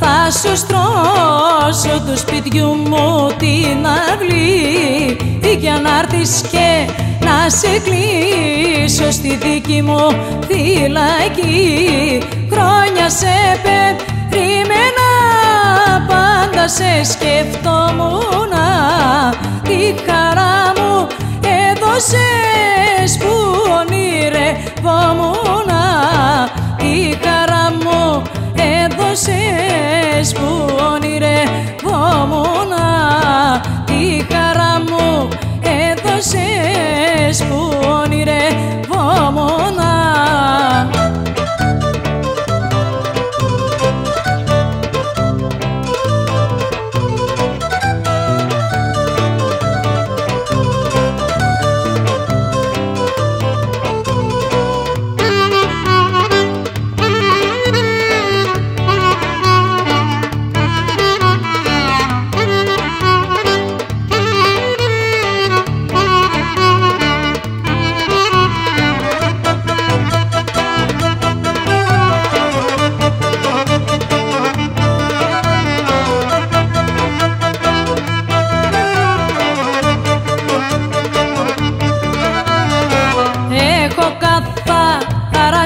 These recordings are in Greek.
Θα σου στρώσω του σπιτιού μου την αυλή για να έρθεις και να σε κλείσω στη δική μου φυλακή. Χρόνια σε περίμενα, πάντα σε σκεφτόμουν, τη χαρά μου έδωσες που ονειρευόμουν, τη χαρά μου έδωσες που ονειρευόμουν, τη χαρά μου έδωσες που ονειρευόμουν.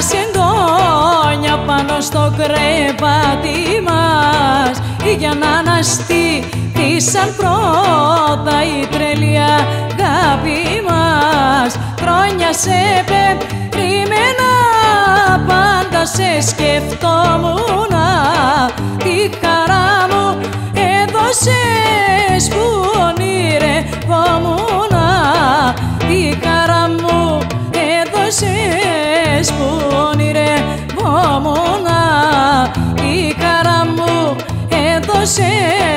Σεντόνια πάνω στο κρεβάτι μας για να αναστήθησαν πρώτα η τρελή αγάπη μας. Χρόνια σε περίμενα, πάντα σε σκεφτόμουν, τη χαρά μου έδωσες που ονειρευόμουν, τη χαρά μου έδωσες που ονειρευόμουν, τη χαρά μου έδωσες.